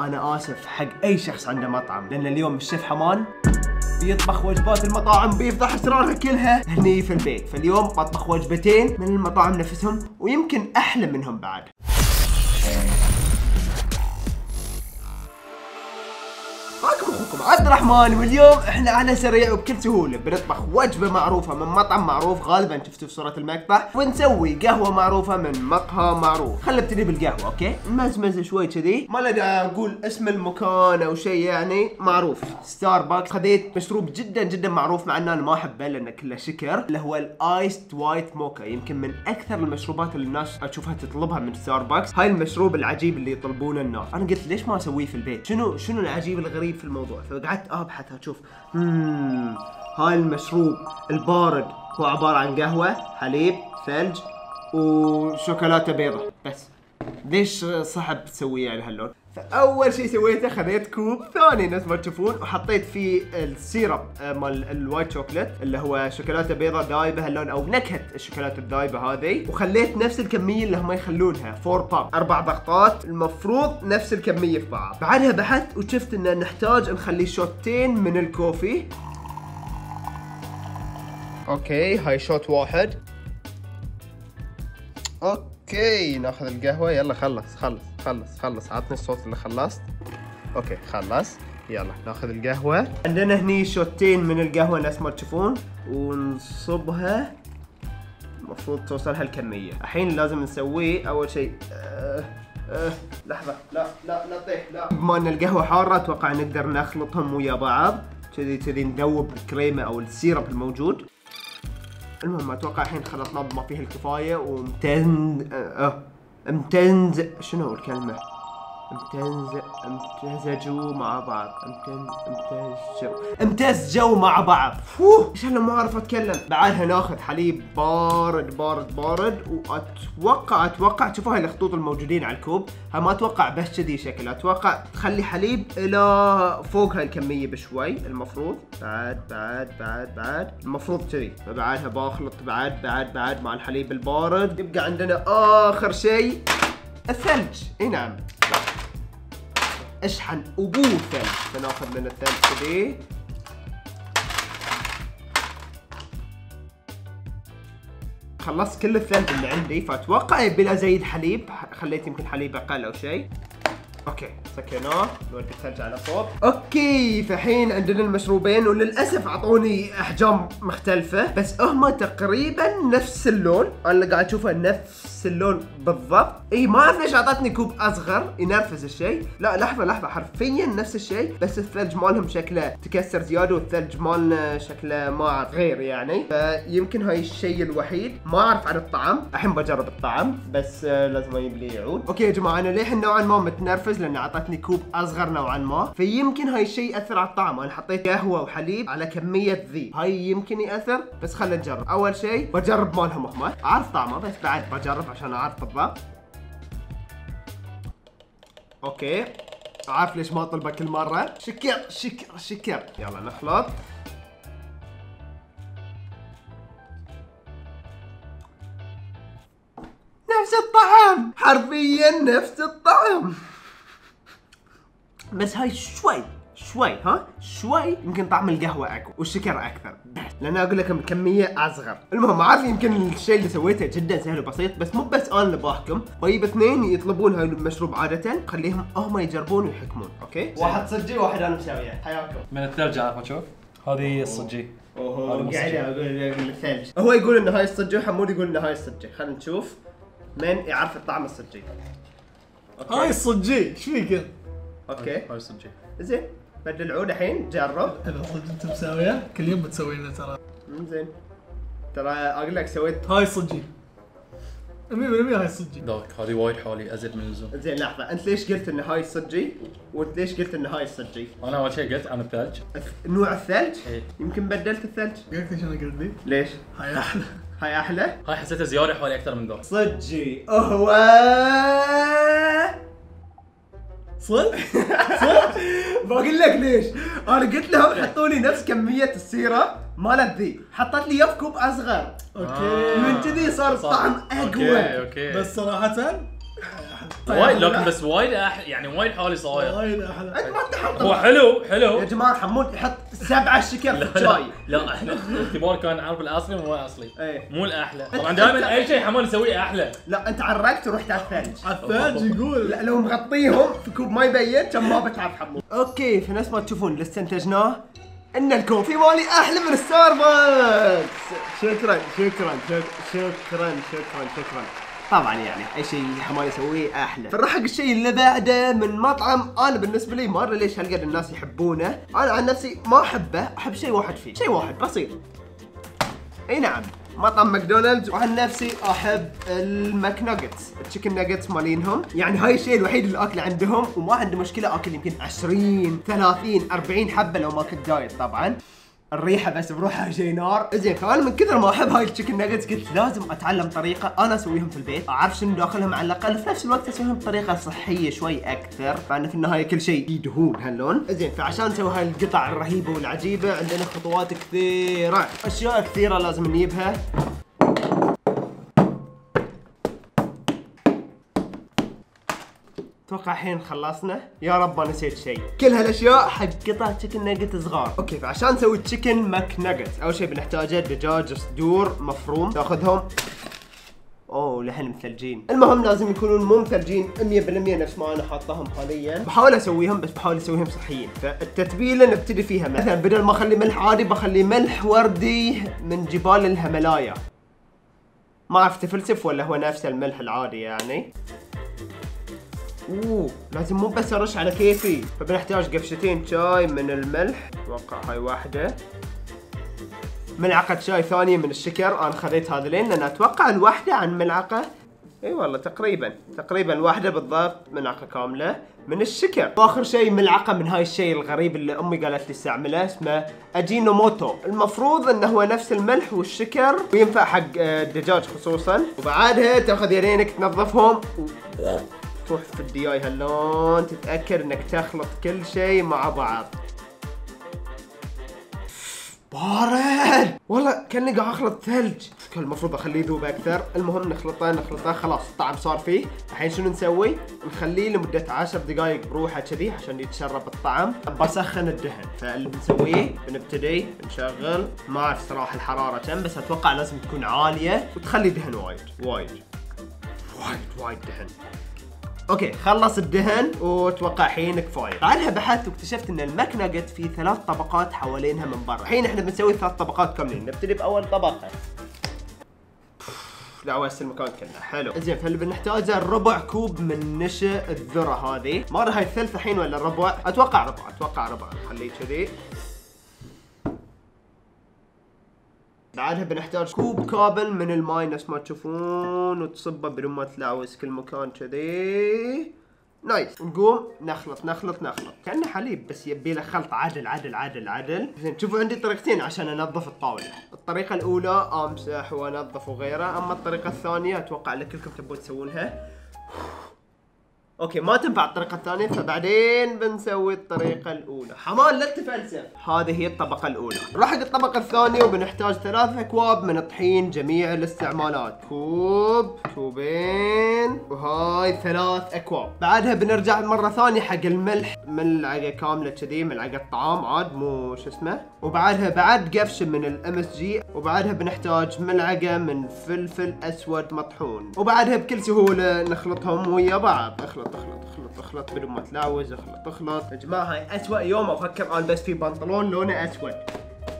انا اسف حق اي شخص عنده مطعم، لان اليوم الشيف حمان بيطبخ وجبات المطاعم، بيفتح اسرارها كلها هني في البيت. فاليوم بطبخ وجبتين من المطاعم نفسهم ويمكن احلى منهم بعد. معكم اخوكم عبدالرحمن، واليوم احنا على سريع وبكل سهوله بنطبخ وجبه معروفه من مطعم معروف غالبا شفتوه في صوره المقطع، ونسوي قهوه معروفه من مقهى معروف. خلي ابتدي بالقهوه، اوكي؟ مزمزه شوي كذي، ما لي اقول اسم المكان او شيء، يعني معروف ستاربكس. خذيت مشروب جدا جدا معروف، مع ان انا ما احبه لانه كله شكر، اللي هو الايست وايت موكا. يمكن من اكثر المشروبات اللي الناس اشوفها تطلبها من ستاربكس، هاي المشروب العجيب اللي يطلبونه الناس. انا قلت ليش ما اسويه في البيت؟ شنو العجيب الغريب في الموضوع؟ فقعدت ابحث اشوف، هاي المشروب البارد هو عباره عن قهوه، حليب، ثلج، وشوكولاته بيضة. بس ليش صعب تسويه يعني هاللون؟ فاول شيء سويته خذيت كوب ثاني نفس ما تشوفون، وحطيت فيه السيرب مال الوايت شوكليت اللي هو شوكولاته بيضة دايبه هاللون، او نكهه الشوكولاته الدايبه هذه، وخليت نفس الكميه اللي هم يخلونها 4 باب، 4 ضغطات، المفروض نفس الكميه في بعض. بعدها بحثت وشفت ان نحتاج نخلي شوتين من الكوفي. اوكي، هاي شوت واحد. اوكي، ناخذ القهوه. يلا خلص، عطني الصوت اللي خلصت. اوكي خلص، يلا ناخذ القهوه. عندنا هني شوتين من القهوه نفس ما تشوفون، ونصبها، المفروض توصل هالكميه. الحين لازم نسويه اول شيء، لحظه، لا تطيح، لا. بما ان القهوه حاره اتوقع نقدر نخلطهم ويا بعض كذي نذوب الكريمه او السيرب الموجود. المهم اتوقع الحين خلطنا بما فيه الكفايه، ومتن امتنز، شنو الكلمة؟ امتزجوا مع بعض، امتزجوا مع بعض. فوه، ايش انا ما اعرف اتكلم. بعدها ناخذ حليب بارد بارد بارد، واتوقع شوفوا هاي الخطوط الموجودين على الكوب، ما اتوقع بس كذي شكل، اتوقع تخلي حليب الى فوق هاي الكمية بشوي المفروض. بعد المفروض كذي. فبعدها بخلط بعد مع الحليب البارد. يبقى عندنا اخر شيء الثلج. اي نعم، اشحن ابو ثلج. فناخذ من الثلج كذي. خلصت كل الثلج اللي عندي، فاتوقع يبي له ازيد حليب، خليت يمكن حليب اقل او شيء. اوكي، سكيناه، نودي الثلج على فوق. اوكي، فالحين عندنا المشروبين، وللاسف اعطوني احجام مختلفه، بس هما تقريبا نفس اللون، انا اللي قاعد اشوفه نفس اللون بالضبط. اي ما اعرف ليش اعطتني كوب اصغر، ينرفز الشيء. لا لحظه، حرفيا نفس الشيء، بس الثلج مالهم شكله تكسر زياده، والثلج مالنا شكله ما غير يعني. فيمكن هاي الشيء الوحيد. ما اعرف عن الطعم، الحين بجرب الطعم، بس لازم يجيب لي يعود. اوكي يا جماعه، انا للحين نوعا ما متنرفز لان اعطتني كوب اصغر نوعا ما، فيمكن هاي الشيء اثر على الطعم. انا حطيت قهوه وحليب على كميه ذي، هاي يمكن ياثر، بس خلينا نجرب. اول شيء بجرب مالهم هم، اعرف طعمه بس بعد بجرب عشان اعرف بالضبط. اوكي، اعرف ليش ما اطلبه كل مره. شكر. يلا نخلط. نفس الطعم، حرفيا نفس الطعم، بس هاي شوي يمكن طعم القهوه اقوى والشكر اكثر، بس لان اقول لكم كميه اصغر. المهم عارف، يمكن الشيء اللي سويته جدا سهل وبسيط، بس مو بس انا اللي باحكم. طيب، 2 يطلبون هاي المشروب عاده، خليهم هم يجربون ويحكمون. اوكي، واحد صجي وواحد انا مسويه. حياكم من الثلج. عارف شوف هذه الصجي، اوه قاعد اقول الثلج، هو يقول ان هاي الصجي وحمود يقول ان هاي الصجي. خلينا نشوف من يعرف الطعم الصجي. هاي الصجي، ايش فيك؟ اوكي، هاي الصجي زين. بدل العود الحين جرب. اذا صدق انت مساويه كل يوم بتسوي لنا ترى. زين، ترى اقول لك سويت هاي صجي 100%. هاي صجي ذاك، هذه وايد حالي ازيد من اللزوم. زين لحظه، انت ليش قلت ان هاي صجي وانت ليش قلت ان هاي صجي؟ انا اول شيء قلت عن الثلج، نوع الثلج. يمكن بدلت الثلج. قلت ليش انا قلت لي؟ ليش؟ هاي احلى، هاي احلى، هاي حسيتها زياده حوالي اكثر من ذاك. صجي هو صدق بقول لك ليش. انا قلت لهم حطوا لي نفس كميه السيره مالت ذي، حطت لي يف كوب اصغر. اوكي، من كذي صار الطعم اقوى. أوكي. بس صراحه وايد لكن بس وايد يعني وايد حوالي صاير وايد احلى. انت ما تحط هو حلو حلو يا جماعه. حمون يحط 7 شكل بالشاي. لا احنا اختبار كان عارف الاصلي مو اصلي مو الاحلى طبعا. دائما اي شيء حمون يسويه احلى. لا انت عرقت ورحت على الثلج. الثلج يقول لا لو مغطيهم في كوب ما يبين كم ما بتعب حمون. اوكي فنفس ما تشوفون اللي استنتجناه ان الكوفي مالي احلى من ستاربكس. شكرا شكرا شكرا شكرا شكرا شكرا. طبعا يعني اي شيء حمان يسويه احلى. فنروح حق الشيء اللي بعده من مطعم انا بالنسبه لي ما ادري ليش هالقد الناس يحبونه، انا عن نفسي ما احبه، احب شيء واحد فيه، شيء واحد بسيط. اي نعم مطعم ماكدونالدز، وعن نفسي احب الماكناجتس، التشيكن ناجتس مالينهم، يعني هاي الشيء الوحيد اللي اكله عندهم وما عندي مشكله اكل يمكن 20 30 40 حبه لو ما كنت دايت طبعا. الريحه بس بروحها شيء نار. زين فانا من كثر ما احب هاي التشيكن ناجتس قلت لازم اتعلم طريقه انا اسويهم في البيت، اعرف شنو داخلهم على الاقل، في نفس الوقت اسويهم بطريقه صحيه شوي اكثر، فانا في النهايه كل شيء فيه دهون هاللون. زين فعشان نسوي هاي القطع الرهيبه والعجيبه عندنا خطوات كثيره، اشياء كثيره لازم نجيبها. اتوقع الحين خلصنا، يا رب ما نسيت شيء. كل هالاشياء حق قطع تشيكن ناجت صغار. اوكي فعشان نسوي تشيكن ماك ناجت اول شيء بنحتاجه دجاج صدور مفروم، تاخذهم اوه لحن مثلجين، المهم لازم يكونون مو مثلجين 100% نفس ما انا حاطهم حاليا. بحاول اسويهم بس بحاول اسويهم صحيين، فالتتبيله نبتدي فيها مثلا بدل ما اخلي ملح عادي بخلي ملح وردي من جبال الهيمالايا. ما اعرف تفلسف ولا هو نفس الملح العادي يعني. اوه لازم مو بس ارش على كيفي، فبنحتاج قفشتين شاي من الملح، اتوقع هاي واحدة. ملعقة شاي ثانية من الشكر، انا خذيت هذولين لان اتوقع الواحدة عن ملعقة، اي والله تقريبا واحدة بالضبط، ملعقة كاملة من الشكر. واخر شيء ملعقة من هاي الشيء الغريب اللي امي قالت لي استعمله اسمه اجينوموتو، المفروض انه هو نفس الملح والشكر وينفع حق الدجاج خصوصا. وبعدها تاخذ يدينك تنظفهم تروح في الدياي هاللون، تتاكد انك تخلط كل شيء مع بعض. بارد والله كاني قاعد اخلط ثلج، كان المفروض اخليه يذوب اكثر. المهم نخلطه خلاص الطعم صار فيه. الحين شنو نسوي؟ نخليه لمده 10 دقائق بروحه كذي عشان يتشرب الطعم. بسخن الدهن، فاللي بنسويه بنبتدي نشغل، ما اعرف صراحه الحراره كم بس اتوقع لازم تكون عاليه وتخلي دهن وايد وايد وايد وايد دهن. اوكي خلص الدهن واتوقع الحين كفايه. بعدها بحثت واكتشفت ان الماك ناجت في 3 طبقات حوالينها من برا. الحين احنا بنسوي 3 طبقات كاملين، نبتدي باول طبقه. لا واسع المكان كله حلو. زين فاللي بنحتاجه 1/4 كوب من نشا الذره هذه، ما ادري هاي الثلث الحين ولا الربع، اتوقع ربع، خليه كذي. بعدها بنحتاج كوب كامل من الماي نفس ما تشوفون، وتصبه بدون ما تلعوز كل مكان كذي. نايس. نقوم نخلط كأنه حليب بس يبي له خلط عدل. زين شوفوا عندي طريقتين عشان انظف الطاوله، الطريقه الاولى امسح وانظف وغيره، اما الطريقه الثانيه اتوقع ان كلكم تبون تسوونها. اوكي ما تنفع الطريقه الثانيه فبعدين بنسوي الطريقه الاولى. حمان لا تفلسف. هذه هي الطبقه الاولى. نروح حق الطبقه الثانيه وبنحتاج 3 اكواب من الطحين جميع الاستعمالات، كوب كوبين وهاي 3 اكواب. بعدها بنرجع مره ثانيه حق الملح، ملعقه كامله كذي، ملعقه طعام عاد مو شو اسمه. وبعدها بعد قفشه من الMSG، وبعدها بنحتاج ملعقه من فلفل اسود مطحون. وبعدها بكل سهوله نخلطهم ويا بعض، اخلط بدون ما تلاوز، اخلط يا جماعه. هاي اسوء يوم افكر البس فيه بنطلون لونه اسود،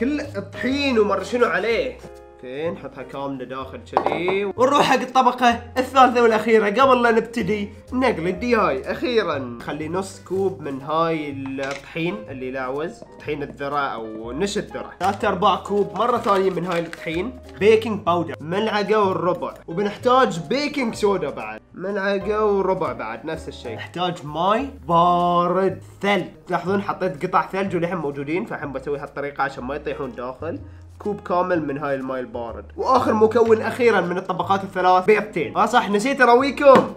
كل الطحين ومر شنو عليه. اوكي نحطها كامله داخل كذي ونروح حق الطبقه الثالثه والاخيره قبل لا نبتدي نقل الدياي. اخيرا خلي نص كوب من هاي الطحين اللي لاوز، طحين الذره او نشا الذره، 3/4 كوب مره ثانيه من هاي الطحين. بيكنج باودر 1.25 ملعقة، وبنحتاج بيكنج سودا بعد 1.25 ملعقة بعد نفس الشيء. نحتاج ماي بارد ثلج، تلاحظون حطيت قطع ثلج ولحم موجودين، فالحين بسوي هالطريقه عشان ما يطيحون داخل. كوب كامل من هاي الماي البارد. واخر مكون اخيرا من الطبقات الثلاث، بيضتين. صح نسيت ارويكم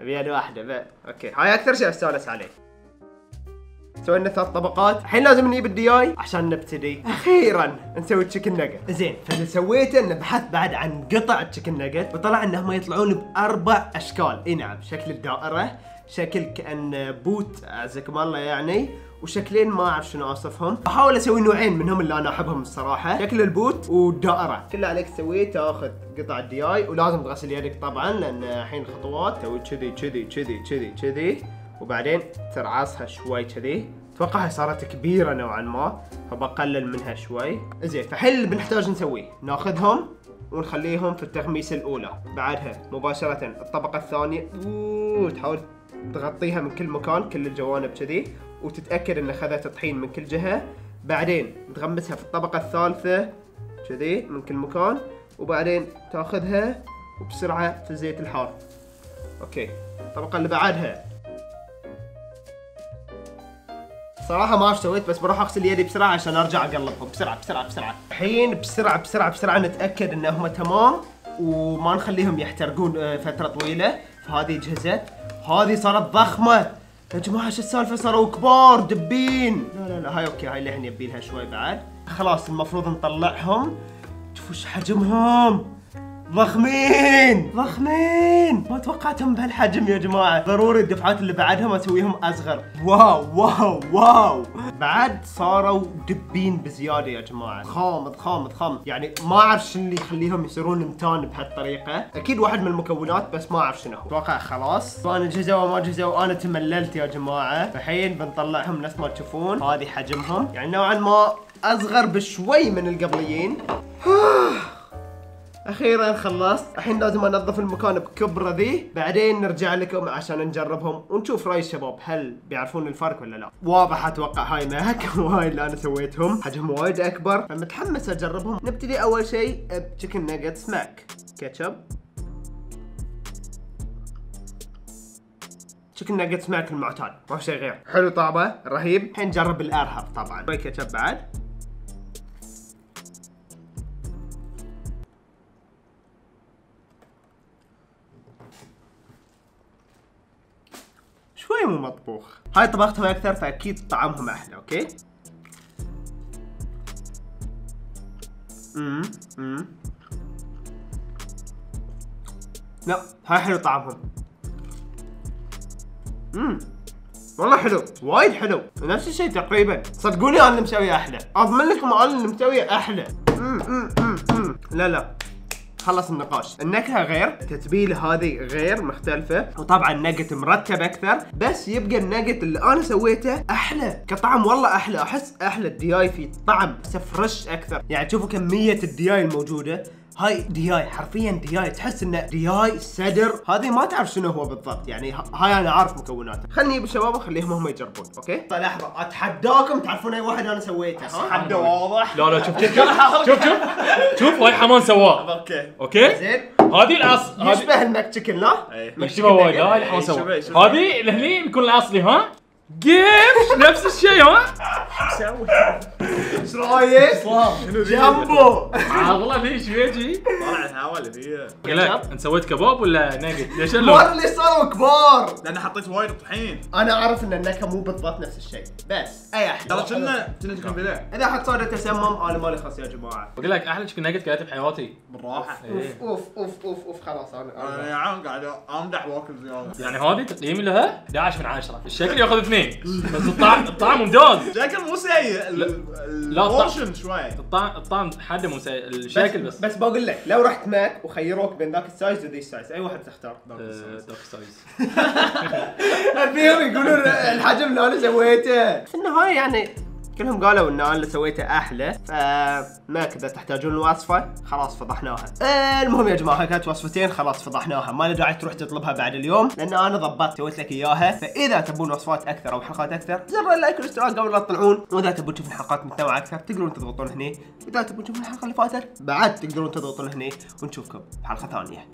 ابي واحده بقى. اوكي هاي اكثر شيء استانس عليه. سوي لنا 3 طبقات. الحين لازم نجيب الدياي عشان نبتدي اخيرا نسوي تشيكن ناجت. زين، فاللي سويته انه بحثت بعد عن قطع التشيكن ناجت، وطلع انهم يطلعون ب4 اشكال. اي نعم، شكل الدائره، شكل كأن بوت اعزكم الله يعني، وشكلين ما اعرف شنو اوصفهم. بحاول اسوي نوعين منهم اللي انا احبهم الصراحه، شكل البوت والدائره. كل اللي عليك تسويه تاخذ قطع الدياي، ولازم تغسل يدك طبعا لان الحين خطوات. تسوي كذي كذي كذي كذي كذي، وبعدين ترعصها شوي كذي. اتوقعها صارت كبيره نوعا ما، فبقلل منها شوي. زين، فالحين اللي بنحتاج نسويه ناخذهم ونخليهم في التغميسه الاولى، بعدها مباشره الطبقه الثانيه وتحاول تغطيها من كل مكان، كل الجوانب كذي، وتتاكد ان اخذت طحين من كل جهه. بعدين تغمسها في الطبقه الثالثه كذي من كل مكان، وبعدين تاخذها وبسرعه في الزيت الحار. اوكي، الطبقه اللي بعدها صراحه ما اعرف سويت، بس بروح اغسل يدي بسرعه عشان ارجع اقلبهم بسرعه بسرعه بسرعه. الحين بسرعه بسرعه بسرعه نتاكد انهم تمام وما نخليهم يحترقون فتره طويله. فهذه جهزت، هذه صارت ضخمه يا جماعه. شو السالفه؟ صاروا كبار دبين. لا لا لا، هاي اوكي، هاي اللي احنا نبي لها شوي بعد. خلاص المفروض نطلعهم. شوفوا ايش حجمهم، ضخمين ضخمين، ما توقعتهم بهالحجم يا جماعه. ضروري الدفعات اللي بعدها ما اسويهم اصغر. واو واو واو، بعد صاروا دبين بزياده يا جماعه. خامض خامض خامض، يعني ما اعرف شنو اللي يخليهم يصيرون متان بهالطريقه. اكيد واحد من المكونات بس ما اعرف شنو هو. اتوقع خلاص انا جهزوا وما جهزوا، انا تمللت يا جماعه. الحين بنطلعهم نفس ما تشوفون. هذه حجمهم يعني نوعا ما اصغر بشوي من القبليين. اخيرا خلصت. الحين لازم انظف المكان بكبره ذي، بعدين نرجع لكم عشان نجربهم ونشوف راي الشباب، هل بيعرفون الفرق ولا لا. واضح اتوقع هاي ماك وهاي اللي انا سويتهم حجم وايد اكبر، فمتحمس اجربهم. نبتدي اول شيء بتشيكن ناجتس ماك كاتشب. تشيكن ناجتس ماك المعتاد، ما في شيء غير. حلو طعمه رهيب. الحين نجرب الارهب طبعا، شوي كاتشب بعد. شوي مو مطبوخ، هاي طبختهم اكثر فاكيد طعمهم احلى. اوكي. لا هاي حلو طعمهم. والله حلو، وايد حلو. نفس الشيء تقريبا، صدقوني انا اللي مسويه احلى، اضمن لكم انا اللي مسويه احلى. لا لا، خلص النقاش. النكهه غير، التتبيله هذه غير، مختلفه، وطبعا الناجت مرتب اكثر. بس يبقى الناجت اللي انا سويته احلى كطعم، والله احلى. احس احلى الدياي في طعم، بس فرش اكثر. يعني شوفوا كميه الدياي الموجوده. هاي دياي حرفيا دياي، تحس انه دياي صدر. هذه ما تعرف شنو هو بالضبط، يعني هاي انا عارف مكوناته. خلني اجيب الشباب وخليهم هم يجربون. اوكي لحظه، اتحداكم تعرفون اي واحد انا سويته. حد واضح؟ لا لا، شوف شوف شوف شوف شوف، هاي حمان سواه. اوكي اوكي زين. هذه الاصل يشبه الماك تشيكن، لا؟ يشبه وايد. هاي حمان سواه. هذه لهني يكون الاصلي. ها؟ جيم نفس الشيء. ها؟ شو مسوي؟ ايش رايك؟ جامبو والله ليش شويجي؟ طالع الهواء اللي فيه. انت سويت كباب ولا ناجت؟ ليش الوضع؟ ليش صاروا كبار؟ لان حطيت وايد طحين. انا اعرف ان النكهه مو بالضبط نفس الشيء، بس اي احلى. ترى كنا تشيكن فيليه. اذا حد صار يتسمم انا مالي خص يا جماعه. بقول لك احلى تشيكن ناجت كلته بحياتي بالراحه. اوف اوف اوف اوف، خلاص انا قاعد امدح واكل زياده. يعني هذه تقييمي لها 11 من 10، الشكل ياخذ 2، بس الطعم ممتاز. الشكل مو سيء. لا البورشن شوي، الطعم حده مو سيء، الشكل بس بقول لك لو رحت ماك وخيروك بين ذاك السايز وذي السايز، اي واحد تختار؟ ذاك السايز. ابيهم يقولون الحجم اللي انا سويته. في النهايه يعني كلهم قالوا ان انا اللي سويته احلى، فما كذا تحتاجون الوصفه خلاص فضحناها. المهم يا جماعه كانت وصفتين خلاص فضحناها، ما له داعي تروح تطلبها بعد اليوم لان انا ضبطت سويت لك اياها. فاذا تبون وصفات اكثر او حلقات اكثر، زر اللايك والاشتراك قبل لا تطلعون، واذا تبون تشوفون حلقات متنوعه اكثر تقدرون تضغطون هني، واذا تبون تشوفون الحلقه اللي فاتت بعد تقدرون تضغطون هني، ونشوفكم بحلقه ثانيه.